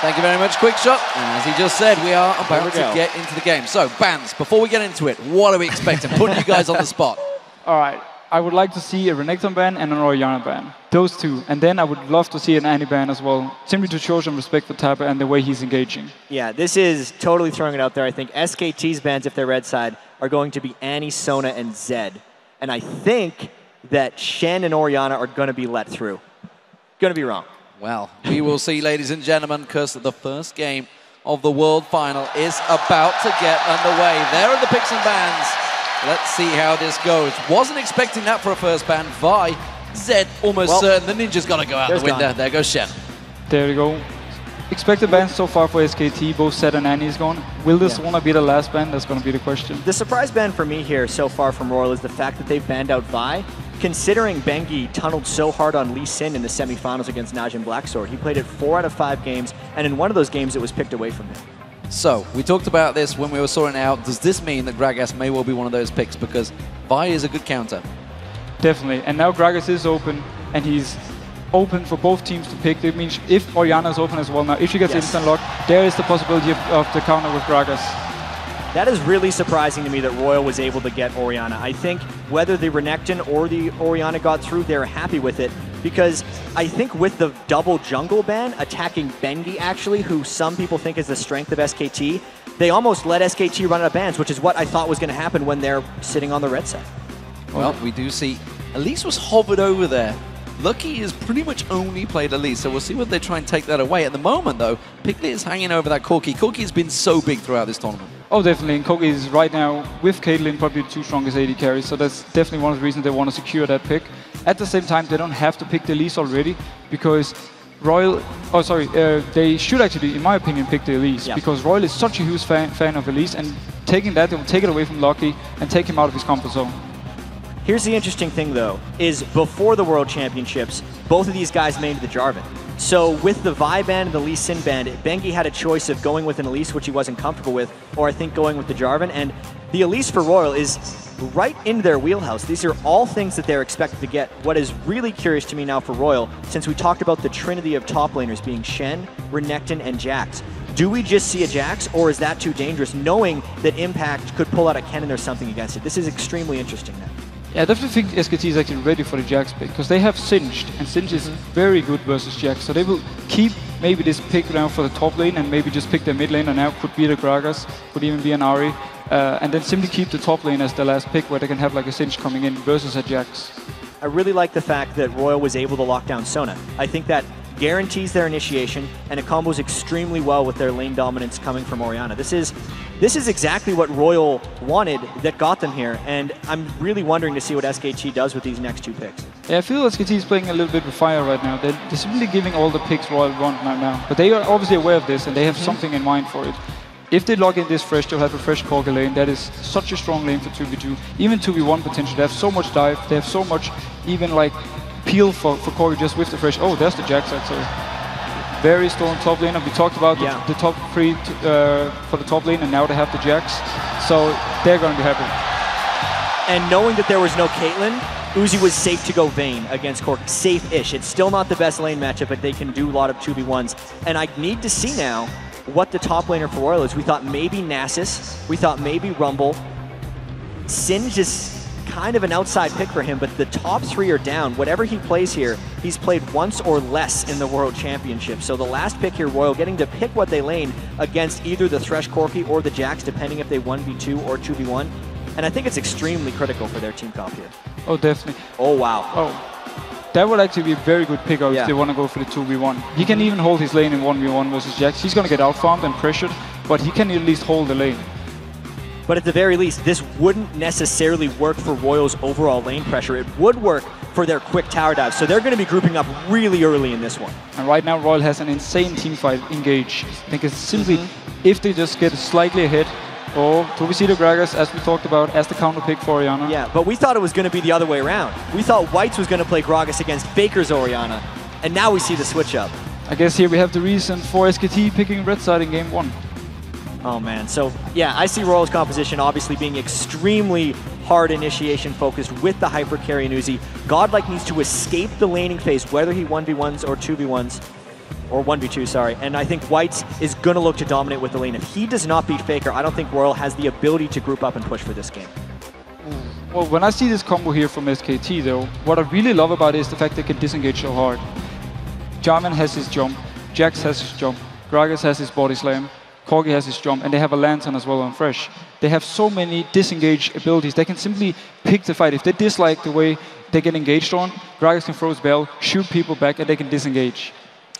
Thank you very much, Quick Shot. And as he just said, we are about to get into the game. So, Bans, before we get into it, what are we expecting? Putting you guys on the spot. All right. I would like to see a Renekton ban and an Orianna ban. Those two. And then I would love to see an Annie ban as well, simply to show some respect for Tabe and the way he's engaging. Yeah, this is totally throwing it out there. I think SKT's bans, if they're red side, are going to be Annie, Sona, and Zed. And I think that Shen and Orianna are going to be let through. Going to be wrong. Well, we will see, ladies and gentlemen, because the first game of the World Final is about to get underway. There are the picks and bans. Let's see how this goes. Wasn't expecting that for a first ban. Vi, Zed, almost certain. The ninja's got to go out the window. Gone. There goes Shen. There we go. Expected bans so far for SKT. Both Zed and Annie is gone. Will this one be the last ban? That's going to be the question. The surprise ban for me here so far from Royal is the fact that they've banned out Vi. Considering Bengi tunneled so hard on Lee Sin in the semifinals against Najim Blacksword, he played it 4 out of 5 games, and in one of those games it was picked away from him. So, we talked about this when we were sorting it out. Does this mean that Gragas may well be one of those picks? Because Vi is a good counter. Definitely. And now Gragas is open, and he's open for both teams to pick. That means if Orianna is open as well now, if she gets instant lock, there is the possibility of the counter with Gragas. That is really surprising to me that Royal was able to get Orianna. I think whether the Renekton or the Orianna got through, they're happy with it. Because I think with the double jungle ban, attacking Bengi actually, who some people think is the strength of SKT, they almost let SKT run out of bans, which is what I thought was going to happen when they're sitting on the red side. Well, we do see Elise was hovered over there. Lucky has pretty much only played Elise, so we'll see what they try and take that away. At the moment, though, Piglet is hanging over that Corki. Corki has been so big throughout this tournament. Oh, definitely. And Corki is right now, with Caitlyn, probably the two strongest AD carries, so that's definitely one of the reasons they want to secure that pick. At the same time, they don't have to pick the Elise already, because Royal... Oh, sorry. They should actually, in my opinion, pick the Elise, because Royal is such a huge fan of Elise, and taking that, they will take it away from Lucky and take him out of his comfort zone. Here's the interesting thing, though, is before the World Championships, both of these guys made the Jarvan. So with the Vi ban and the Lee Sin ban, Bengi had a choice of going with an Elise, which he wasn't comfortable with, or I think going with the Jarvan. And the Elise for Royal is right in their wheelhouse. These are all things that they're expected to get. What is really curious to me now for Royal, since we talked about the trinity of top laners being Shen, Renekton, and Jax, do we just see a Jax, or is that too dangerous, knowing that Impact could pull out a Kennen or something against it? This is extremely interesting now. Yeah, I definitely think SKT is actually ready for the Jax pick, because they have Singed, and Singed is very good versus Jax, so they will keep maybe this pick now for the top lane, and maybe just pick their mid lane, and now could be the Gragas, could even be an Ahri, and then simply keep the top lane as the last pick, where they can have like a Singed coming in versus a Jax. I really like the fact that Royal was able to lock down Sona. I think that guarantees their initiation, and it combos extremely well with their lane dominance coming from Orianna. This is exactly what Royal wanted that got them here, and I'm really wondering to see what SKT does with these next two picks. Yeah, I feel SKT is playing a little bit with fire right now. They're simply giving all the picks Royal want right now, but they are obviously aware of this, and they have something in mind for it. If they lock in this Thresh, they'll have a Thresh Corki lane. That is such a strong lane for 2v2, even 2v1 potential. They have so much dive, they have so much even like peel for Corki just with the Thresh. Oh, there's the Jax, I'd say. Very strong top lane, and we talked about the top three for the top lane, and now they have the Jax, so they're going to be happy. And knowing that there was no Caitlyn, Uzi was safe to go Vayne against Corki. Safe-ish. It's still not the best lane matchup, but they can do a lot of 2v1s. And I need to see now what the top laner for Royal is. We thought maybe Nasus, we thought maybe Rumble. Singed is kind of an outside pick for him, but the top three are down. Whatever he plays here, he's played once or less in the World Championship. So the last pick here, Royal getting to pick what they lane against either the Thresh Corki or the Jax, depending if they 1v2 or 2v1. And I think it's extremely critical for their team comp here. Oh, definitely. Oh, wow. Oh, that would actually be a very good pick out if they want to go for the 2v1. He can even hold his lane in 1v1 versus Jax. He's going to get outfarmed and pressured, but he can at least hold the lane. But at the very least, this wouldn't necessarily work for Royal's overall lane pressure. It would work for their quick tower dive. So they're going to be grouping up really early in this one. And right now, Royal has an insane teamfight engage. I think it's simply if they just get slightly ahead, or do we see the Gragas, as we talked about, as the counter pick for Orianna? Yeah, but we thought it was going to be the other way around. We thought White's was going to play Gragas against Faker's Orianna. And now we see the switch up. I guess here we have the reason for SKT picking red side in game one. Oh, man. So, yeah, I see Royal's composition obviously being extremely hard initiation-focused with the Hyper Carry and Uzi. Godlike needs to escape the laning phase, whether he 1v1s or 2v1s. or 1v2, sorry. And I think White is going to look to dominate with the lane. If he does not beat Faker, I don't think Royal has the ability to group up and push for this game. Well, when I see this combo here from SKT, though, what I really love about it is the fact they can disengage so hard. Jarvan has his jump, Jax has his jump, Gragas has his body slam, Corki has his jump, and they have a lantern as well on Thresh. They have so many disengage abilities. They can simply pick the fight. If they dislike the way they get engaged on, Gragas can throw his bell, shoot people back, and they can disengage.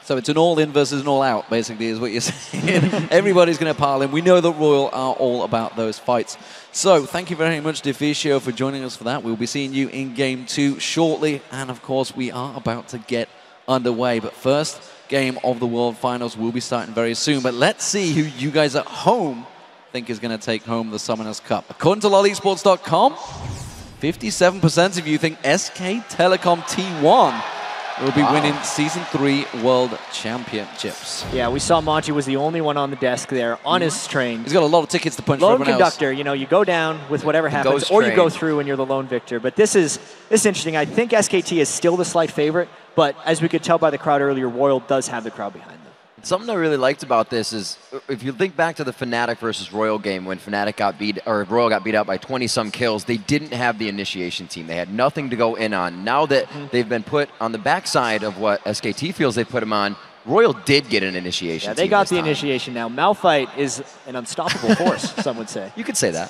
So it's an all-in versus an all-out, basically, is what you're saying. Everybody's going to pile in. We know that Royal are all about those fights. So thank you very much, Deficio, for joining us for that. We'll be seeing you in Game 2 shortly. And, of course, we are about to get underway. But first, Game of the World Finals will be starting very soon. But let's see who you guys at home think is going to take home the Summoners Cup. According to LoleEsports.com, 57% of you think SK Telecom T1 will be winning Season 3 World Championships. Yeah, we saw Monty was the only one on the desk there on his train. He's got a lot of tickets to punch for everyone else. Lone conductor, you know, you go down with whatever happens, or you go through and you're the lone victor. But this is interesting. I think SKT is still the slight favorite, but as we could tell by the crowd earlier, Royal does have the crowd behind them. Something I really liked about this is, if you think back to the Fnatic versus Royal game when Fnatic got beat, or Royal got beat out by 20-some kills, they didn't have the initiation team. They had nothing to go in on. Now that they've been put on the backside of what SKT feels they put them on, Royal did get an initiation team. Yeah, they got the initiation now. Malphite is an unstoppable force, some would say. You could say that.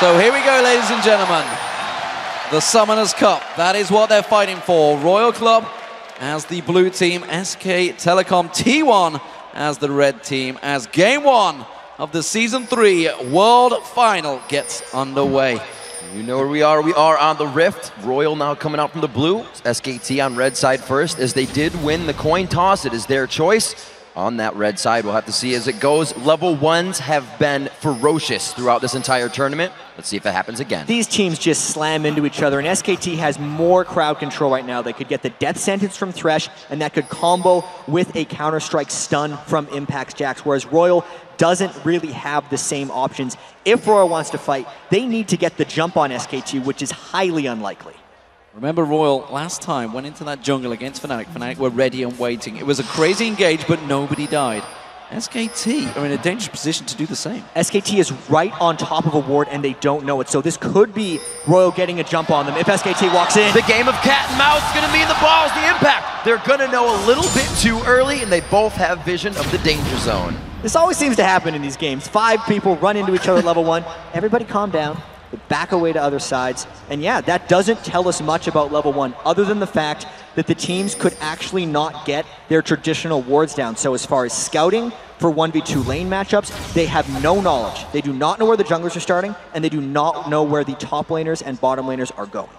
So here we go, ladies and gentlemen. The Summoners Cup. That is what they're fighting for. Royal Club as the blue team, SK Telecom T1 as the red team, as Game 1 of the Season 3 World Final gets underway. You know where we are. We are on the Rift. Royal now coming out from the blue. SKT on red side first, as they did win the coin toss. It is their choice. On that red side, we'll have to see as it goes. Level 1s have been ferocious throughout this entire tournament. Let's see if it happens again. These teams just slam into each other, and SKT has more crowd control right now. They could get the death sentence from Thresh, and that could combo with a Counter-Strike stun from Impact's Jax, whereas Royal doesn't really have the same options. If Royal wants to fight, they need to get the jump on SKT, which is highly unlikely. Remember, Royal last time went into that jungle against Fnatic. Fnatic were ready and waiting. It was a crazy engage, but nobody died. SKT are in a dangerous position to do the same. SKT is right on top of a ward, and they don't know it. So this could be Royal getting a jump on them if SKT walks in. The game of cat and mouse is going to mean the balls, the impact. They're going to know a little bit too early, and they both have vision of the danger zone. This always seems to happen in these games. 5 people run into each other level 1. Everybody calm down. Back away to other sides. And yeah, that doesn't tell us much about level 1, other than the fact that the teams could actually not get their traditional wards down. So as far as scouting for 1v2 lane matchups, they have no knowledge. They do not know where the junglers are starting, and they do not know where the top laners and bottom laners are going.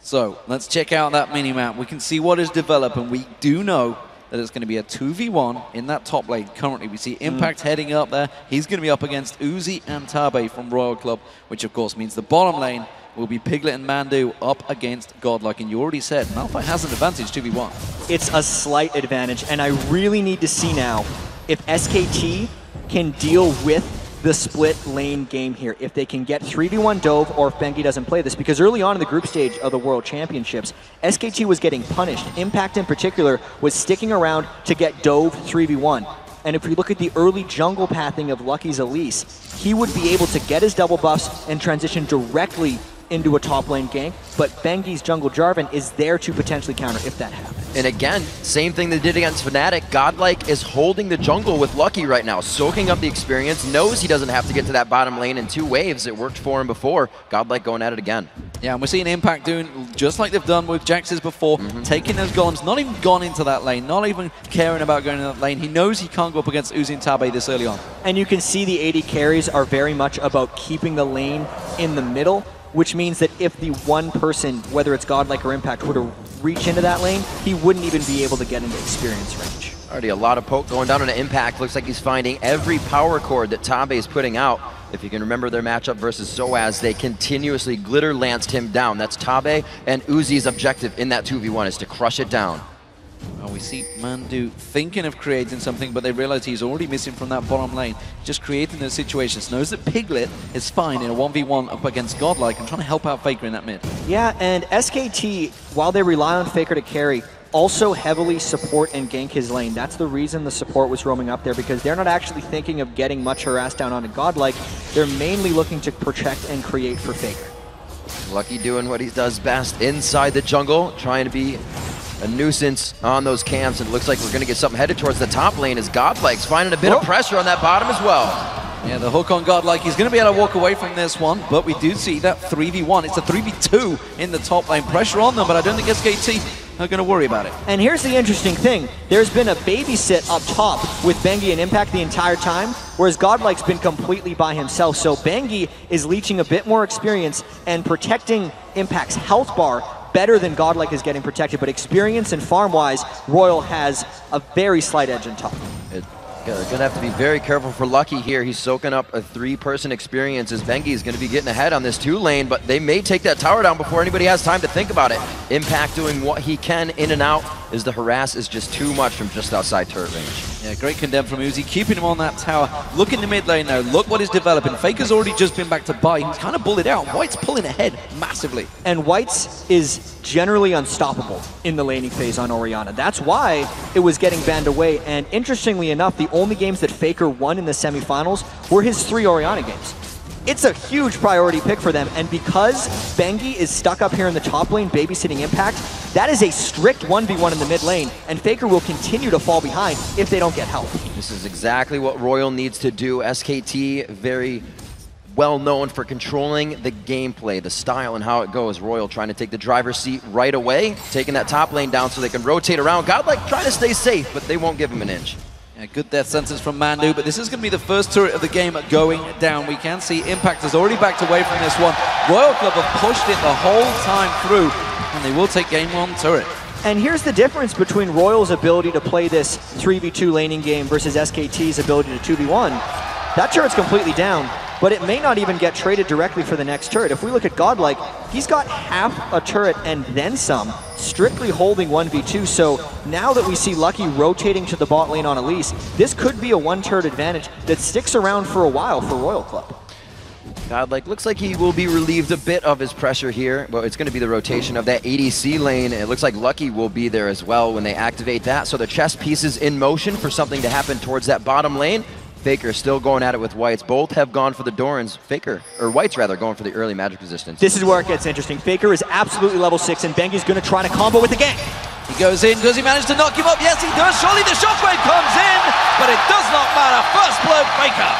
So let's check out that minimap. We can see what is developed, and we do know that it's going to be a 2v1 in that top lane. Currently, we see Impact heading up there. He's going to be up against Uzi and Tabe from Royal Club, which, of course, means the bottom lane will be Piglet and Mandu up against Godlike. And you already said, Malphite has an advantage, 2v1. It's a slight advantage, and I really need to see now if SKT can deal with the split lane game here, if they can get 3v1 Dove, or if Bengi doesn't play this, because early on in the group stage of the World Championships, SKT was getting punished. Impact in particular was sticking around to get Dove 3v1. And if we look at the early jungle pathing of Lucky's Elise, he would be able to get his double buffs and transition directly into a top lane gank, but Bengi's jungle Jarvan is there to potentially counter if that happens. And again, same thing they did against Fnatic. Godlike is holding the jungle with Lucky right now, soaking up the experience, knows he doesn't have to get to that bottom lane in 2 waves. It worked for him before. Godlike going at it again. Yeah, and we're seeing Impact doing just like they've done with Jax's before, taking those golems, not even gone into that lane, not even caring about going into that lane. He knows he can't go up against Uzi and Tabe this early on. And you can see the AD carries are very much about keeping the lane in the middle, which means that if the one person, whether it's Godlike or Impact, were to reach into that lane, he wouldn't even be able to get into experience range. Already a lot of poke going down on an Impact. Looks like he's finding every power cord that Tabe is putting out. If you can remember their matchup versus Zoaz, they continuously glitter lanced him down. That's Tabe and Uzi's objective in that 2v1 is to crush it down. Oh, we see Mandu thinking of creating something, but they realize he's already missing from that bottom lane. Just creating those situations. Knows that Piglet is fine in a 1v1 up against Godlike and trying to help out Faker in that mid. Yeah, and SKT, while they rely on Faker to carry, also heavily support and gank his lane. That's the reason the support was roaming up there, because they're not actually thinking of getting much harassed down onto Godlike. They're mainly looking to protect and create for Faker. Lucky doing what he does best inside the jungle, trying to be a nuisance on those camps. And it looks like we're going to get something headed towards the top lane as Godlike's finding a bit of pressure on that bottom as well. Yeah, the hook on Godlike. He's going to be able to walk away from this one, but we do see that 3v1. It's a 3v2 in the top lane. Pressure on them, but I don't think SKT... not going to worry about it. And here's the interesting thing. There's been a babysit up top with Bengi and Impact the entire time, whereas Godlike's been completely by himself. So Bengi is leeching a bit more experience and protecting Impact's health bar better than Godlike is getting protected. But experience and farm-wise, Royal has a very slight edge in top. They're going to have to be very careful for Lucky here. He's soaking up a three-person experience as Bengi is going to be getting ahead on this two lane, but they may take that tower down before anybody has time to think about it. Impact doing what he can in and out as the harass is just too much from just outside turret range. Yeah, great condemn from Uzi, keeping him on that tower. Look in the mid lane now. Look what is developing. Faker's already just been back to buy. He's kind of bullied out. White's pulling ahead massively. And White's is generally unstoppable in the laning phase on Orianna. That's why it was getting banned away. And interestingly enough, the only games that Faker won in the semifinals were his 3 Orianna games. It's a huge priority pick for them, and because Bengi is stuck up here in the top lane babysitting Impact, that is a strict 1v1 in the mid lane, and Faker will continue to fall behind if they don't get help. This is exactly what Royal needs to do. SKT very well known for controlling the gameplay, the style and how it goes. Royal trying to take the driver's seat right away, taking that top lane down so they can rotate around. Godlike trying to stay safe, but they won't give him an inch. Yeah, good death sentence from Mandu, but this is going to be the first turret of the game going down. We can see Impact has already backed away from this one. Royal Club have pushed it the whole time through, and they will take game 1 turret. And here's the difference between Royal's ability to play this 3v2 laning game versus SKT's ability to 2v1. That turret's completely down, but it may not even get traded directly for the next turret. If we look at Godlike, he's got half a turret and then some, strictly holding 1v2, so now that we see Lucky rotating to the bot lane on Elise, this could be a 1-turret advantage that sticks around for a while for Royal Club. Godlike looks like he will be relieved a bit of his pressure here, but it's going to be the rotation of that ADC lane. It looks like Lucky will be there as well when they activate that, so the chess piece is in motion for something to happen towards that bottom lane. Faker still going at it with Whites. Both have gone for the Dorans. Faker, or Whites rather, going for the early magic resistance. This is where it gets interesting. Faker is absolutely level 6, and Bengi's going to try to combo with the gank. He goes in. Does he manage to knock him up? Yes, he does. Surely the shockwave comes in, but it does not matter. First blow, Faker.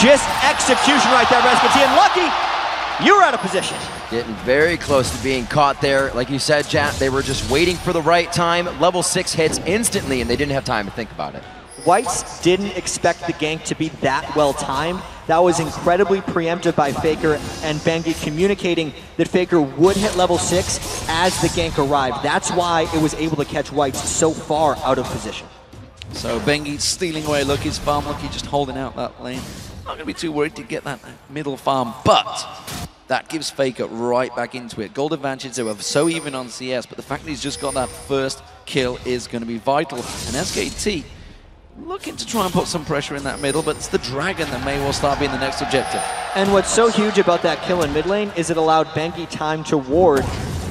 Just execution right there, SKT. And Lucky, you're out of position. Getting very close to being caught there. Like you said, Jat, they were just waiting for the right time. Level 6 hits instantly, and they didn't have time to think about it. Whites didn't expect the gank to be that well timed. That was incredibly preemptive by Faker and Bengi communicating that Faker would hit level 6 as the gank arrived. That's why it was able to catch Whites so far out of position. So Bengi stealing away Lucky's farm. Lucky just holding out that lane. Not going to be too worried to get that middle farm, but that gives Faker right back into it. Gold advantage, they were so even on CS, but the fact that he's just got that first kill is going to be vital. And SKT looking to try and put some pressure in that middle, but it's the Dragon that may well start being the next objective. And what's so huge about that kill in mid lane is it allowed Bengi time to ward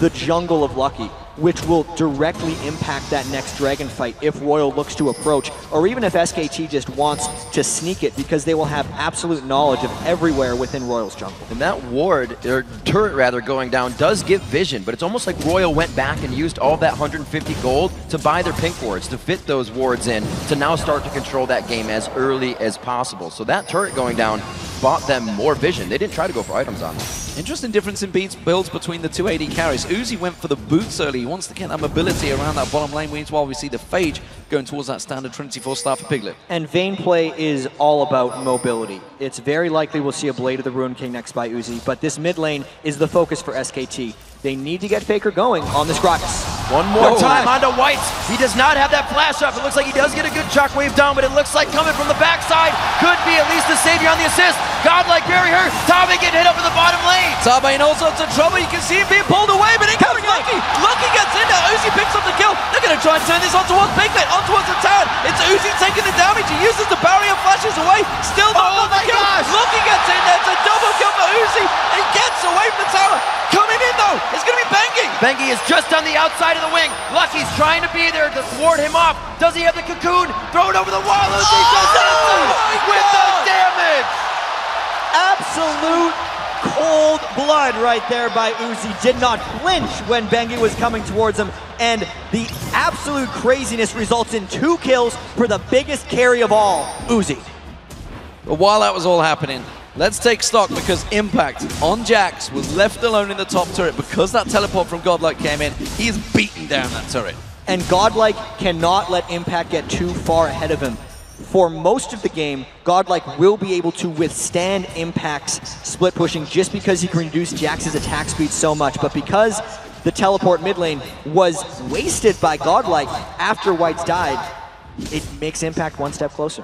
the jungle of Lucky, which will directly impact that next Dragon fight if Royal looks to approach, or even if SKT just wants to sneak it, because they will have absolute knowledge of everywhere within Royal's jungle. And that ward, or turret rather, going down does give vision, but it's almost like Royal went back and used all that 150 gold to buy their pink wards, to fit those wards in, to now start to control that game as early as possible. So that turret going down bought them more vision. They didn't try to go for items on them. Interesting difference in builds between the two AD carries. Uzi went for the boots early. He wants to get that mobility around that bottom lane, while we see the Phage going towards that standard Trinity Force style for Piglet. And Vayne play is all about mobility. It's very likely we'll see a Blade of the Ruin King next by Uzi, but this mid lane is the focus for SKT. They need to get Faker going on this Gragas. One more time onto White. He does not have that flash up. It looks like he does get a good shockwave down, but it looks like coming from the backside could be at least the savior on the assist. Godlike bury her. Tabe getting hit up in the bottom lane. Tabe in all sorts of trouble. You can see him being pulled away, but it comes Lucky. Lucky gets in there. Uzi picks up the kill. They're going to try and turn this on towards Piglet, on towards the town. It's Uzi taking the damage. He uses the barrier, flashes away. Still not on the kill. Lucky gets in there. It's a double kill for Uzi. He gets away from the tower. coming in though! It's gonna be Bengi! Bengi is just on the outside of the wing. Lucky's trying to be there to thwart him off. Does he have the cocoon? Throw it over the wall, Uzi does it with the damage! Absolute cold blood right there by Uzi. Did not flinch when Bengi was coming towards him, and the absolute craziness results in 2 kills for the biggest carry of all, Uzi. But while that was all happening, let's take stock, because Impact on Jax was left alone in the top turret because that teleport from Godlike came in. He is beaten down that turret. And Godlike cannot let Impact get too far ahead of him. For most of the game, Godlike will be able to withstand Impact's split pushing just because he can reduce Jax's attack speed so much. But because the teleport mid lane was wasted by Godlike after White's died, it makes Impact one step closer.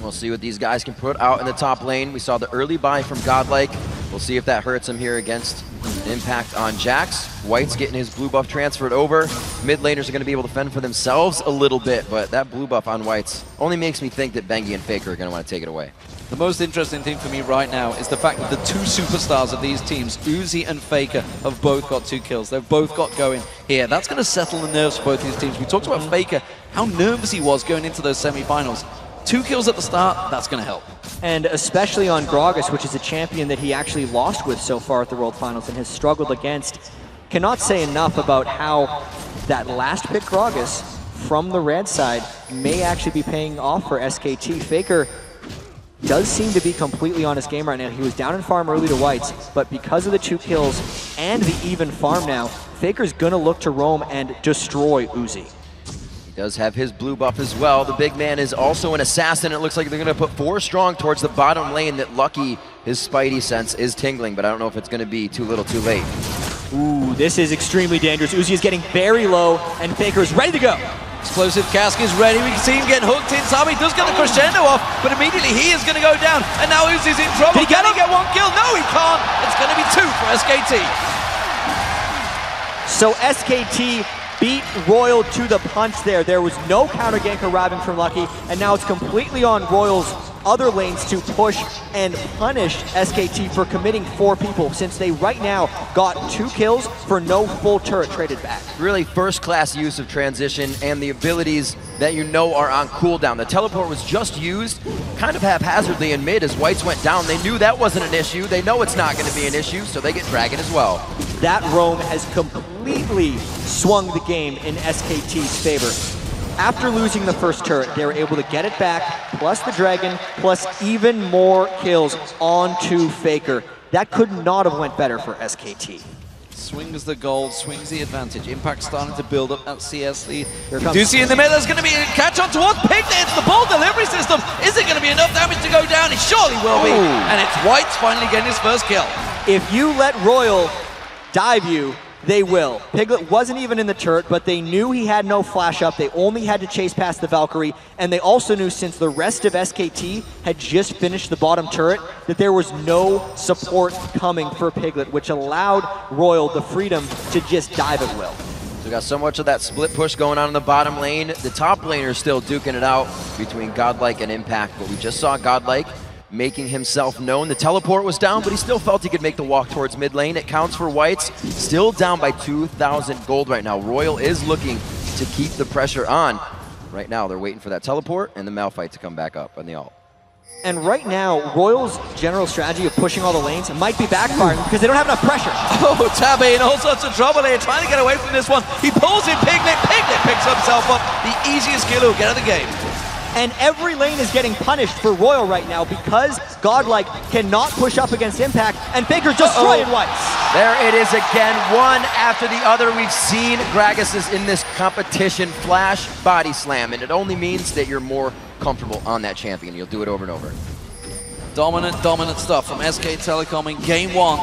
We'll see what these guys can put out in the top lane. We saw the early buy from Godlike. We'll see if that hurts him here against Impact on Jax. White's getting his blue buff transferred over. Mid laners are going to be able to fend for themselves a little bit, but that blue buff on White's only makes me think that Bengi and Faker are going to want to take it away. The most interesting thing for me right now is the fact that the 2 superstars of these teams, Uzi and Faker, have both got 2 kills. They've both got going here. That's going to settle the nerves for both these teams. We talked about Faker, how nervous he was going into those semi-finals. 2 kills at the start, that's going to help. And especially on Gragas, which is a champion that he actually lost with so far at the World Finals and has struggled against. Cannot say enough about how that last pick Gragas from the red side may actually be paying off for SKT. Faker does seem to be completely on his game right now. He was down in farm early to White's, but because of the 2 kills and the even farm now, Faker's going to look to roam and destroy Uzi. Does have his blue buff as well. The big man is also an assassin. It looks like they're going to put 4 strong towards the bottom lane that Lucky, his spidey sense, is tingling, but I don't know if it's going to be too little too late. Ooh, this is extremely dangerous. Uzi is getting very low, and Faker is ready to go. Explosive cask is ready. We can see him get hooked in. Tabe does get the crescendo off, but immediately he is going to go down, and now Uzi's in trouble. Can he get 1 kill? No, he can't. It's going to be 2 for SKT. So SKT beat Royal to the punch there. There was no counter gank arriving from Lucky, and now it's completely on Royal's other lanes to push and punish SKT for committing 4 people, since they right now got 2 kills for no full turret traded back. Really first-class use of transition and the abilities that you know are on cooldown. The teleport was just used kind of haphazardly in mid as Whites went down. They knew that wasn't an issue. They know it's not going to be an issue, so they get Dragon as well. That roam has completely swung the game in SKT's favor. After losing the first turret, they were able to get it back, plus the Dragon, plus even more kills onto Faker. That could not have went better for SKT. Swings the gold, swings the advantage. Impact starting to build up that CS lead. You do see in the middle, there's going to be a catch on towards Piglet. It's the ball delivery system. Is it going to be enough damage to go down? It surely will be. Ooh. And it's White finally getting his first kill. If you let Royal dive you, they will. Piglet wasn't even in the turret, but they knew he had no flash up. They only had to chase past the Valkyrie, and they also knew, since the rest of SKT had just finished the bottom turret, that there was no support coming for Piglet, which allowed Royal the freedom to just dive at will. We got so much of that split push going on in the bottom lane. The top laner's still duking it out between Godlike and Impact, but we just saw Godlike making himself known. The teleport was down, but he still felt he could make the walk towards mid lane. It counts for Whites. Still down by 2,000 gold right now. Royal is looking to keep the pressure on. Right now, they're waiting for that teleport and the Malphite to come back up on the ult. And right now, Royal's general strategy of pushing all the lanes might be backfiring because they don't have enough pressure. Oh, Tabe in all sorts of trouble here, trying to get away from this one. He pulls in Piglet. Piglet picks himself up. The easiest kill he'll get of the game. And every lane is getting punished for Royal right now because Godlike cannot push up against Impact, and Faker destroyed White. There it is again, one after the other. We've seen Gragas is in this competition flash body slam, and it only means that you're more comfortable on that champion. You'll do it over and over. Dominant stuff from SK Telecom in game 1.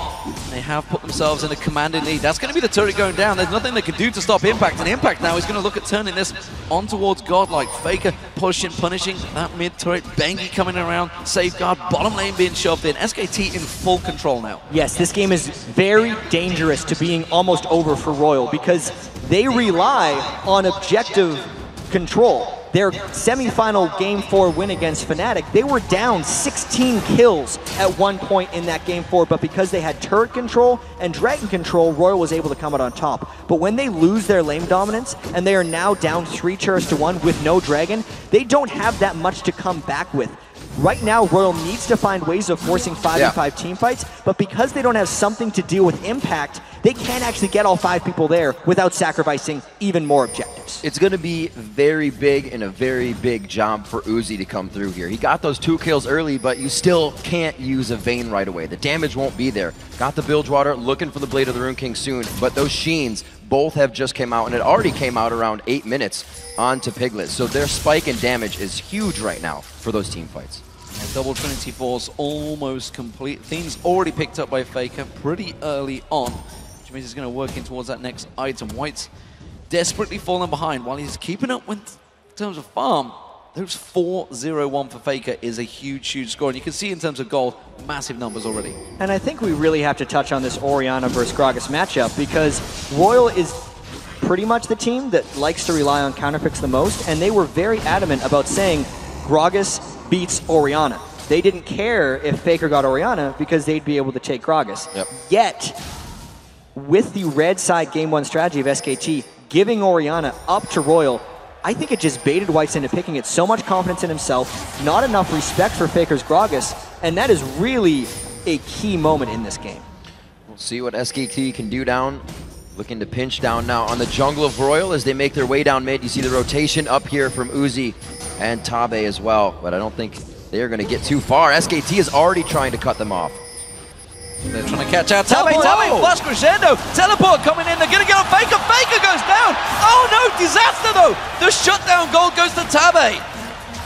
They have put themselves in a commanding lead. That's going to be the turret going down. There's nothing they can do to stop Impact, and Impact now is going to look at turning this on towards Godlike. Faker punishing that mid turret. Bengi coming around, safeguard, bottom lane being shoved in. SKT in full control now. Yes, this game is very dangerous to being almost over for Royal because they rely on objective control. their semifinal Game 4 win against Fnatic, they were down 16 kills at one point in that Game 4, but because they had turret control and Dragon control, Royal was able to come out on top. But when they lose their lane dominance, and they are now down 3 turrets to 1 with no Dragon, they don't have that much to come back with. Right now, Royal needs to find ways of forcing 5v5 team fights, but because they don't have something to deal with Impact, they can't actually get all 5 people there without sacrificing even more objectives. It's going to be very big and a very big job for Uzi to come through here. He got those 2 kills early, but you still can't use a Vayne right away. The damage won't be there. Got the Bilgewater, looking for the Blade of the Rune King soon, but those Sheens both have just came out, and it already came out around 8 minutes onto Piglet. So their spike in damage is huge right now for those team fights. And double Trinity Force almost complete. Things already picked up by Faker pretty early on, which means he's going to work in towards that next item. White's desperately falling behind while he's keeping up with in terms of farm. Those 4-0-1 for Faker is a huge, huge score. And you can see in terms of gold, massive numbers already. And I think we really have to touch on this Orianna versus Gragas matchup because Royal is pretty much the team that likes to rely on counterpicks the most, and they were very adamant about saying Gragas beats Orianna. They didn't care if Faker got Orianna because they'd be able to take Gragas. Yep. Yet, with the red side Game 1 strategy of SKT, giving Orianna up to Royal, I think it just baited Whites into picking it. So much confidence in himself, not enough respect for Faker's Gragas, and that is really a key moment in this game. We'll see what SKT can do down. Looking to pinch down now on the jungle of Royal as they make their way down mid. You see the rotation up here from Uzi and Tabe as well, but I don't think they're going to get too far. SKT is already trying to cut them off. They're trying to catch out Tabe. Tabe, flash Crescendo, teleport coming in, they're going to get on Faker, Faker goes down! Oh no, disaster though! The shutdown goal goes to Tabe.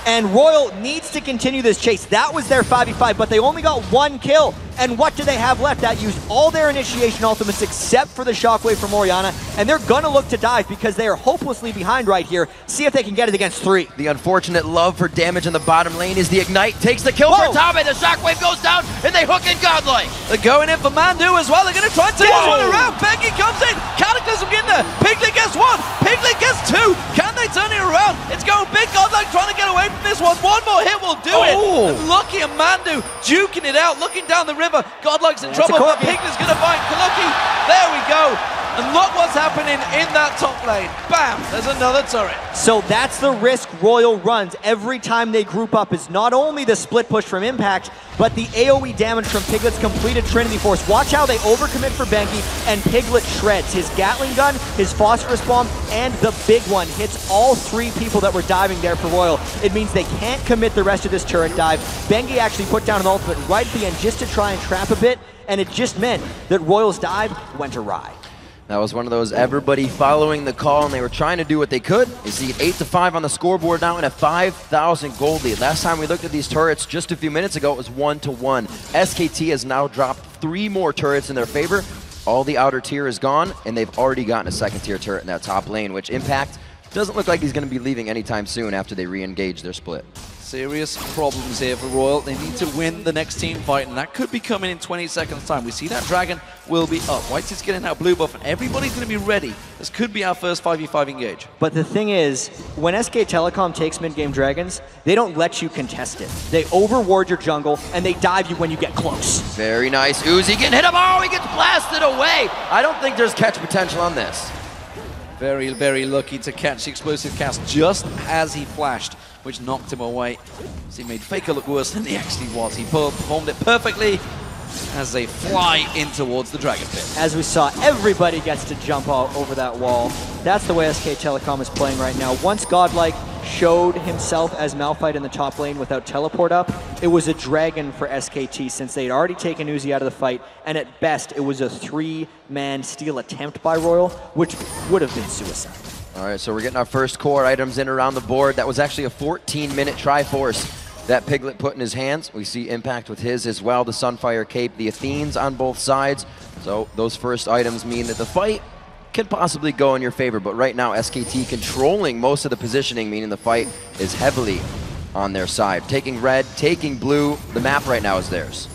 And Royal needs to continue this chase. That was their 5v5, but they only got 1 kill. And what do they have left? That used all their initiation ultimates except for the Shockwave from Orianna, and they're gonna look to dive because they are hopelessly behind right here. See if they can get it against 3. The unfortunate love for damage in the bottom lane is the Ignite. Takes the kill for Tabe, the Shockwave goes down, and they hook in Godlike. They're going in for Mandu as well. They're gonna try and take this one around. Bengi comes in, Cataclysm getting there. Piglet gets 1, Piglet gets 2. Can they turn it around? It's going big, Godlike trying to get away from this one. 1 more hit will do it. And Lucky and Mandu duking it out, looking down the river. Godlike's in trouble, but Piglet's going to find Lucky. There we go. And look what's happening in that top lane. Bam, there's another turret. So that's the risk Royal runs every time they group up, is not only the split push from Impact, but the AoE damage from Piglet's completed Trinity Force. Watch how they overcommit for Bengi, and Piglet shreds. His Gatling gun, his Phosphorus Bomb, and the big one hits all 3 people that were diving there for Royal. It means they can't commit the rest of this turret dive. Bengi actually put down an ultimate right at the end just to try and trap a bit, and it just meant that Royal's dive went awry. That was one of those everybody following the call, and they were trying to do what they could. You see 8-5 on the scoreboard now and a 5,000 gold lead. Last time we looked at these turrets just a few minutes ago, it was 1-1. SKT has now dropped 3 more turrets in their favor. All the outer tier is gone, and they've already gotten a second tier turret in that top lane, which Impact doesn't look like he's going to be leaving anytime soon after they re-engage their split. Serious problems here for Royal. They need to win the next team fight, and that could be coming in 20 seconds time. We see that Dragon will be up. White is getting that blue buff, and everybody's going to be ready. This could be our first 5v5 engage. But the thing is, when SK Telecom takes mid-game Dragons, they don't let you contest it. They overward your jungle, and they dive you when you get close. Very nice. Uzi getting hit him. Oh, he gets blasted away. I don't think there's catch potential on this. Very, very lucky to catch the explosive cast just as he flashed, which knocked him away. So he made Faker look worse than he actually was. He performed it perfectly as they fly in towards the Dragon Pit. As we saw, everybody gets to jump all over that wall. That's the way SK Telecom is playing right now. Once Godlike showed himself as Malphite in the top lane without teleport up, it was a Dragon for SKT since they'd already taken Uzi out of the fight, and at best it was a 3-man steal attempt by Royal, which would have been suicide. All right, so we're getting our first core items in around the board. That was actually a 14-minute Triforce that Piglet put in his hands. We see Impact with his as well, the Sunfire Cape, the Athenes on both sides. So those first items mean that the fight can possibly go in your favor, but right now SKT controlling most of the positioning, meaning the fight is heavily on their side. Taking red, taking blue, the map right now is theirs.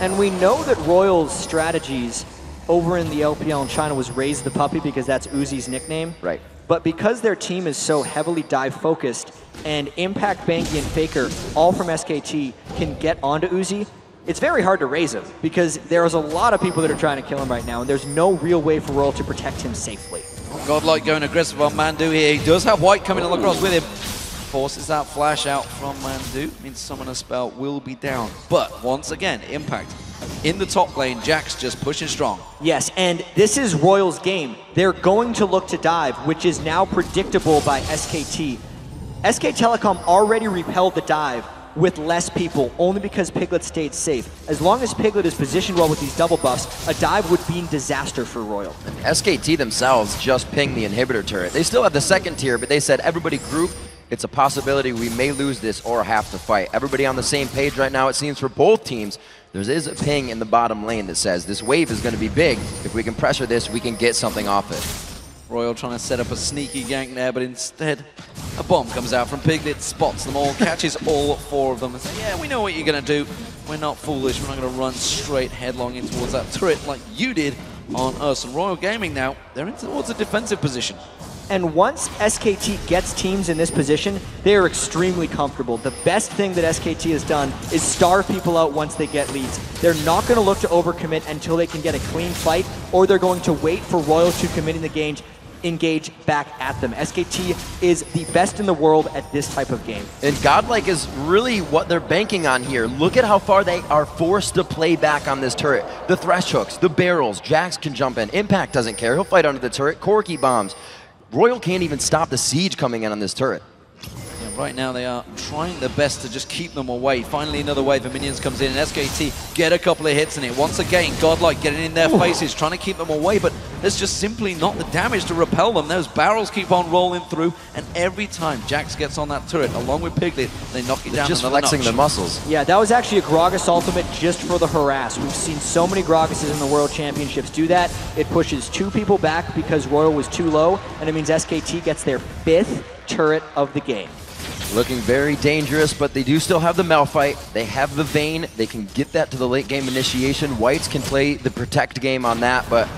And we know that Royal's strategies over in the LPL in China was Raise the Puppy because that's Uzi's nickname. Right. But because their team is so heavily dive focused, and Impact, Bengi, and Faker, all from SKT, can get onto Uzi, it's very hard to raise him because there's a lot of people that are trying to kill him right now, and there's no real way for Royal to protect him safely. Godlike going aggressive on Mandu here. He does have White coming across with him. Forces that flash out from Mandu. Means Summoner spell will be down. But once again, Impact in the top lane, Jax just pushing strong. Yes, and this is Royal's game. They're going to look to dive, which is now predictable by SKT. SK Telecom already repelled the dive with less people, only because Piglet stayed safe. As long as Piglet is positioned well with these double buffs, a dive would be a disaster for Royal. And SKT themselves just pinged the inhibitor turret. They still have the second tier, but they said everybody group. It's a possibility we may lose this or have to fight. Everybody on the same page right now, it seems, for both teams. There is a ping in the bottom lane that says this wave is going to be big. If we can pressure this, we can get something off it. Royal trying to set up a sneaky gank there, but instead a bomb comes out from Piglet, spots them all, catches all four of them and says, yeah, we know what you're going to do. We're not foolish. We're not going to run straight headlong in towards that turret like you did on us. And Royal Gaming now, they're in towards a defensive position. And once SKT gets teams in this position, they are extremely comfortable. The best thing that SKT has done is starve people out once they get leads. They're not going to look to overcommit until they can get a clean fight, or they're going to wait for Royal to commit in the game, engage back at them. SKT is the best in the world at this type of game. And Godlike is really what they're banking on here. Look at how far they are forced to play back on this turret. The Thresh hooks, the barrels, Jax can jump in. Impact doesn't care. He'll fight under the turret. Corki bombs. Royal can't even stop the siege coming in on this turret. Yeah, right now they are trying their best to just keep them away. Finally another wave of minions comes in, and SKT get a couple of hits in it. Once again, Godlike getting in their faces, trying to keep them away, but there's just simply not the damage to repel them. Those barrels keep on rolling through, and every time Jax gets on that turret, along with Piglet, they knock it down. Just flexing their muscles. Yeah, that was actually a Gragas ultimate just for the harass. We've seen so many Gragases in the World Championships do that. It pushes two people back because Royal was too low, and it means SKT gets their fifth turret of the game. Looking very dangerous, but they do still have the Malphite. They have the Vayne. They can get that to the late game initiation. Whites can play the protect game on that, but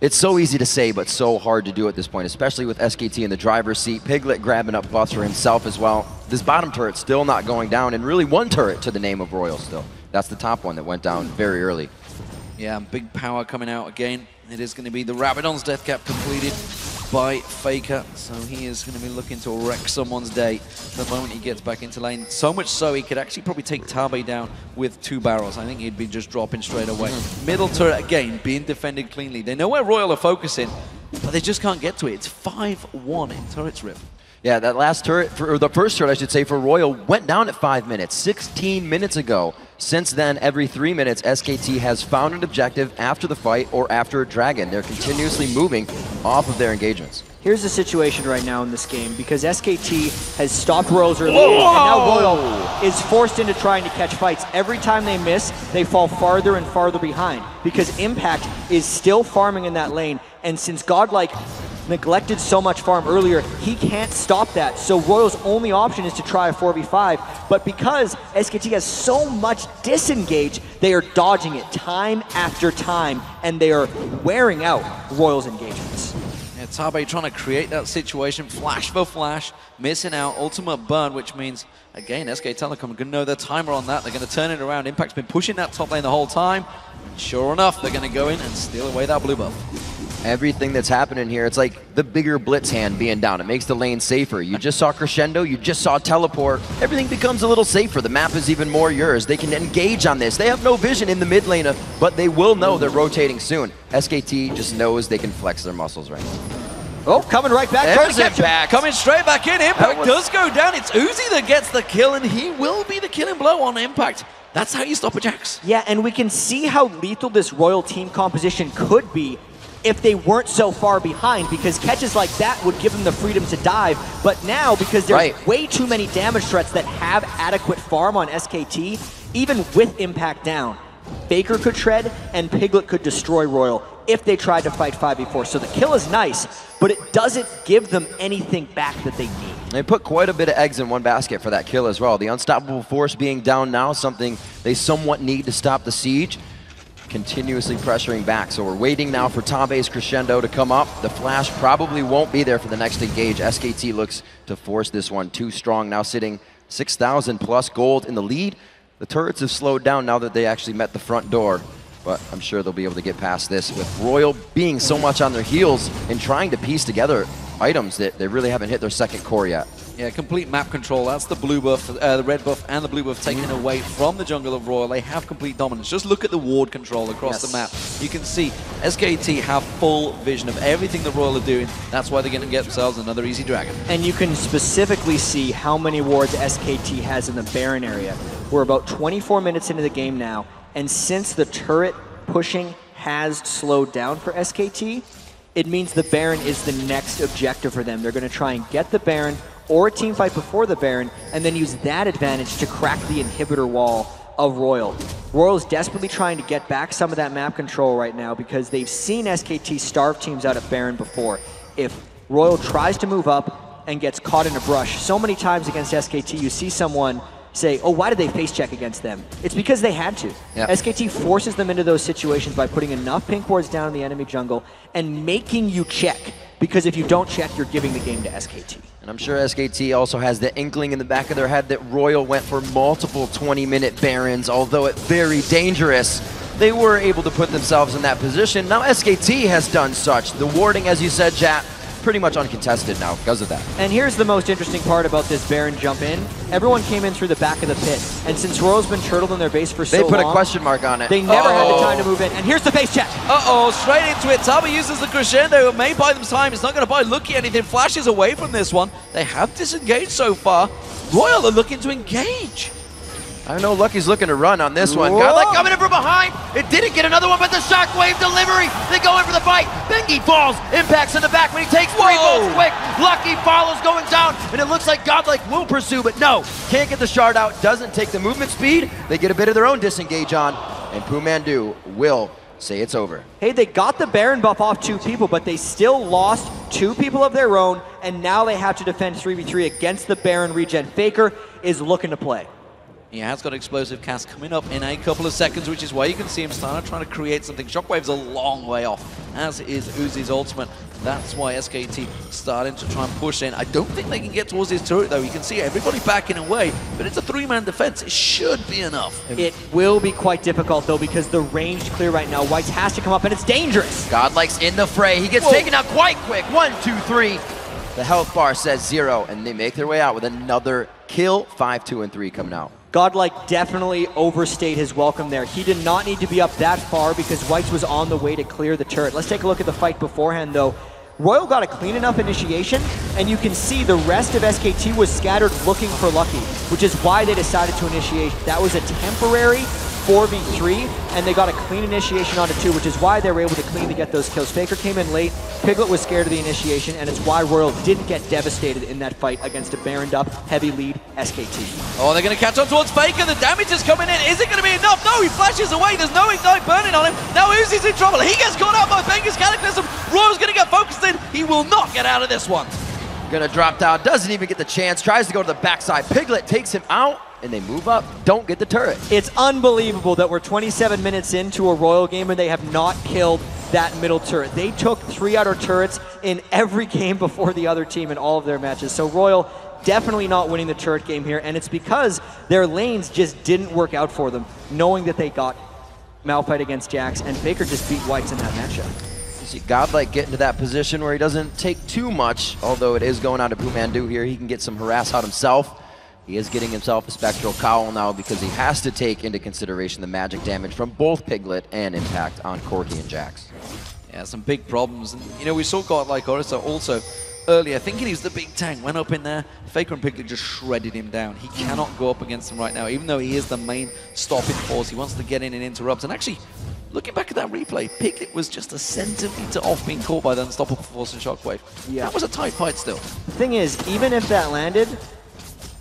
it's so easy to say, but so hard to do at this point, especially with SKT in the driver's seat. Piglet grabbing up buffs for himself as well. This bottom turret's still not going down, and really one turret to the name of Royal still. That's the top one that went down very early. Yeah, big power coming out again. It is going to be the Rabadon's death cap completed by Faker, so he is going to be looking to wreck someone's day the moment he gets back into lane. So much so, he could actually probably take Tabe down with two barrels. I think he'd be just dropping straight away. Middle turret, again, being defended cleanly. They know where Royal are focusing, but they just can't get to it. It's 5-1 in turrets rift. Yeah, that last turret, or the first turret, I should say, for Royal went down at 5 minutes, 16 minutes ago. Since then, every 3 minutes, SKT has found an objective after the fight or after a dragon. They're continuously moving off of their engagements. Here's the situation right now in this game, because SKT has stopped Royal's early, and now Royal is forced into trying to catch fights. Every time they miss, they fall farther and farther behind, because Impact is still farming in that lane, and since Godlike neglected so much farm earlier, he can't stop that. So Royal's only option is to try a 4v5, but because SKT has so much disengage, they are dodging it time after time, and they are wearing out Royal's engagements. Yeah, Tabe trying to create that situation, flash for flash, missing out, ultimate burn, which means, again, SK Telecom are going to know their timer on that. They're going to turn it around. Impact's been pushing that top lane the whole time. And sure enough, they're going to go in and steal away that blue buff. Everything that's happening here, it's like the bigger blitz hand being down. It makes the lane safer. You just saw Crescendo, you just saw Teleport. Everything becomes a little safer. The map is even more yours. They can engage on this. They have no vision in the mid lane, but they will know they're rotating soon. SKT just knows they can flex their muscles right now. Oh, coming right back. There's Impact. Coming straight back in. Impact does go down. It's Uzi that gets the kill, and he will be the killing blow on Impact. That's how you stop a Jax. Yeah, and we can see how lethal this Royal team composition could be if they weren't so far behind, because catches like that would give them the freedom to dive. But now, because there's way too many damage threats that have adequate farm on SKT, even with Impact down, Faker could shred and Piglet could destroy Royal if they tried to fight 5v4. So the kill is nice, but it doesn't give them anything back that they need. They put quite a bit of eggs in one basket for that kill as well. The unstoppable force being down now, something they somewhat need to stop the siege. continuously pressuring back. So we're waiting now for Tabe's Crescendo to come up. The flash probably won't be there for the next engage. SKT looks to force this one. Too strong, now sitting 6,000 plus gold in the lead. The turrets have slowed down now that they actually met the front door, but I'm sure they'll be able to get past this with Royal being so much on their heels and trying to piece together items that they really haven't hit their second core yet. Yeah, complete map control. That's the blue buff, the red buff and the blue buff taken away from the jungle of Royal. They have complete dominance. Just look at the ward control across the map. You can see SKT have full vision of everything that Royal are doing. That's why they're going to get themselves another easy Dragon. And you can specifically see how many wards SKT has in the Baron area. We're about 24 minutes into the game now, and since the turret pushing has slowed down for SKT, it means the Baron is the next objective for them. They're going to try and get the Baron or a teamfight before the Baron, and then use that advantage to crack the inhibitor wall of Royal. Royal's desperately trying to get back some of that map control right now because they've seen SKT starve teams out at Baron before. If Royal tries to move up and gets caught in a brush, so many times against SKT you see someone say, oh, why did they face check against them? It's because they had to. Yep. SKT forces them into those situations by putting enough pink wards down in the enemy jungle and making you check, because if you don't check, you're giving the game to SKT. And I'm sure SKT also has the inkling in the back of their head that Royal went for multiple 20-minute Barons, although it's very dangerous. They were able to put themselves in that position. Now SKT has done such. The warding, as you said, Jap, pretty much uncontested now because of that. And here's the most interesting part about this Baron jump in. Everyone came in through the back of the pit, and since Royal's been turtled in their base for so long, they put a question mark on it. They never had the time to move in, and here's the face check. Uh-oh, straight into it. Tabe uses the Crescendo. It may buy them time. It's not going to buy Lucky anything. Flashes away from this one. They have disengaged so far. Royal are looking to engage. I know Lucky's looking to run on this one. Godlike coming in from behind. It didn't get another one, but the Shockwave delivery. They go in for the fight. Bengi falls. Impact's in the back, but he takes three bolts quick. Lucky follows going down, and it looks like Godlike will pursue, but no. Can't get the shard out. Doesn't take the movement speed. They get a bit of their own disengage on, and Mandu will say it's over. Hey, they got the Baron buff off two people, but they still lost two people of their own, and now they have to defend 3v3 against the Baron regen. Faker is looking to play. He has got explosive cast coming up in a couple of seconds, which is why you can see him start trying to create something. Shockwave's a long way off, as is Uzi's ultimate. That's why SKT starting to try and push in. I don't think they can get towards his turret, though. You can see everybody backing away, but it's a three-man defense. It should be enough. It will be quite difficult, though, because the range is clear right now. White has to come up, and it's dangerous. Godlike's in the fray. He gets taken out quite quick. 1, 2, 3. The health bar says 0, and they make their way out with another kill. 5, 2, and 3 coming out. Godlike definitely overstayed his welcome there. He did not need to be up that far because White was on the way to clear the turret. Let's take a look at the fight beforehand, though. Royal got a clean enough initiation, and you can see the rest of SKT was scattered looking for Lucky, which is why they decided to initiate. That was a temporary 4v3, and they got a clean initiation onto 2, which is why they were able to clean to get those kills. Faker came in late, Piglet was scared of the initiation, and it's why Royal didn't get devastated in that fight against a Baroned up, heavy lead SKT. Oh, they're going to catch on towards Faker. The damage is coming in. Is it going to be enough? No, he flashes away. There's no ignite burning on him. Now Uzi's in trouble. He gets caught out by Faker's Cataclysm. Royal's going to get focused in. He will not get out of this one. Going to drop down. Doesn't even get the chance. Tries to go to the backside. Piglet takes him out, and they move up, don't get the turret. It's unbelievable that we're 27 minutes into a Royal game and they have not killed that middle turret. They took 3 outer turrets in every game before the other team in all of their matches. So Royal definitely not winning the turret game here, and it's because their lanes just didn't work out for them, knowing that they got Malphite against Jax, and Faker just beat Whites in that matchup. You see Godlike get into that position where he doesn't take too much, although it is going on to Mandu here. He can get some harass out himself. He is getting himself a Spectral Cowl now because he has to take into consideration the magic damage from both Piglet and Impact on Corki and Jax. Yeah, some big problems. And, you know, we saw Godlike Orisa also earlier, thinking he's the big tank, went up in there. Faker and Piglet just shredded him down. He cannot go up against him right now, even though he is the main stopping force. He wants to get in and interrupt. And actually, looking back at that replay, Piglet was just a centimeter off being caught by the Unstoppable Force and Shockwave. Yeah. That was a tight fight still. The thing is, even if that landed,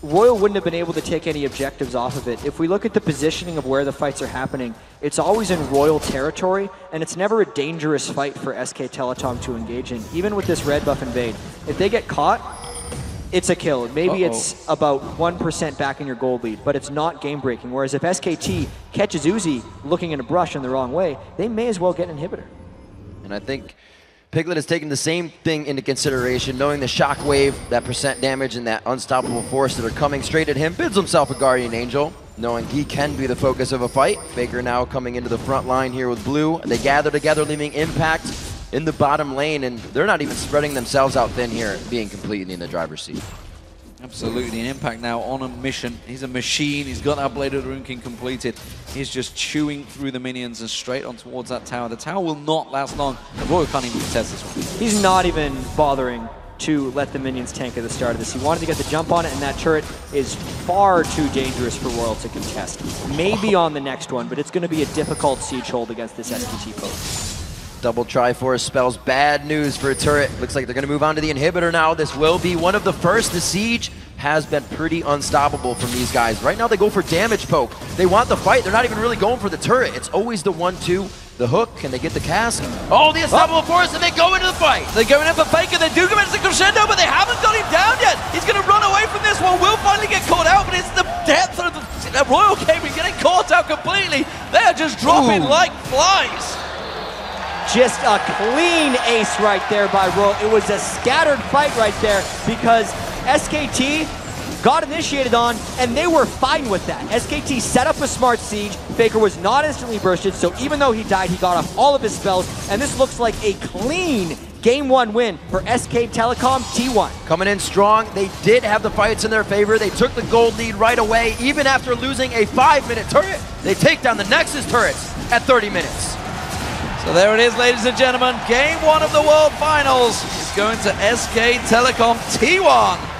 Royal wouldn't have been able to take any objectives off of it. If we look at the positioning of where the fights are happening, it's always in Royal territory, and it's never a dangerous fight for SK Telecom to engage in, even with this red buff invade. If they get caught, It's a kill. Maybe it's about 1% back in your gold lead, but it's not game-breaking. Whereas if SKT catches Uzi looking in a brush in the wrong way, they may as well get an inhibitor. And I think Piglet has taken the same thing into consideration, knowing the shockwave, that percent damage, and that unstoppable force that are coming straight at him. Bids himself a Guardian Angel, knowing he can be the focus of a fight. Faker now coming into the front line here with Blue. They gather together, leaving Impact in the bottom lane, and they're not even spreading themselves out thin here, being completely in the driver's seat. Absolutely, and Impact now on a mission. He's a machine, he's got that Bladed Runeking completed. He's just chewing through the minions and straight on towards that tower. The tower will not last long, and Royal can't even contest this one. He's not even bothering to let the minions tank at the start of this. He wanted to get the jump on it, and that turret is far too dangerous for Royal to contest. Maybe on the next one, but it's going to be a difficult siege hold against this SKT post. Double Triforce spells bad news for a turret. Looks like they're going to move on to the inhibitor now. This will be one of the first. The siege has been pretty unstoppable from these guys. Right now they go for damage poke. They want the fight. They're not even really going for the turret. It's always the 1-2, the hook. Can they get the cast? Oh, the unstoppable force, and they go into the fight. They go into the Faker. They do come into the Crescendo, but they haven't got him down yet. He's going to run away from this one. Will finally get caught out, but it's the depth of the Royal game. We're getting caught out completely. They are just dropping like flies. Just a clean ace right there by Royal. It was a scattered fight right there because SKT got initiated on, and they were fine with that. SKT set up a smart siege. Faker was not instantly bursted, so even though he died, he got off all of his spells, and this looks like a clean Game 1 win for SK Telecom T1. Coming in strong. They did have the fights in their favor. They took the gold lead right away. Even after losing a 5-minute turret, they take down the Nexus turrets at 30 minutes. So there it is, ladies and gentlemen. Game 1 of the World Finals is going to SK Telecom T1.